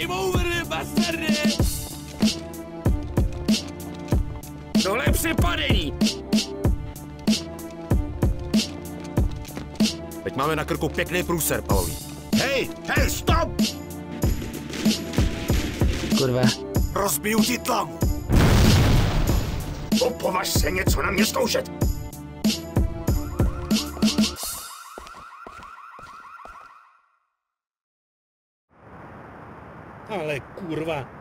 Game over, bastarde! Tohle je připadení! Teď máme na krku pěkný průser, Pavlí. Hej, hej, stop! Kurva. Rozbiju ti tlamu. Opovaž se něco na mě zkoušet. Ale kurva.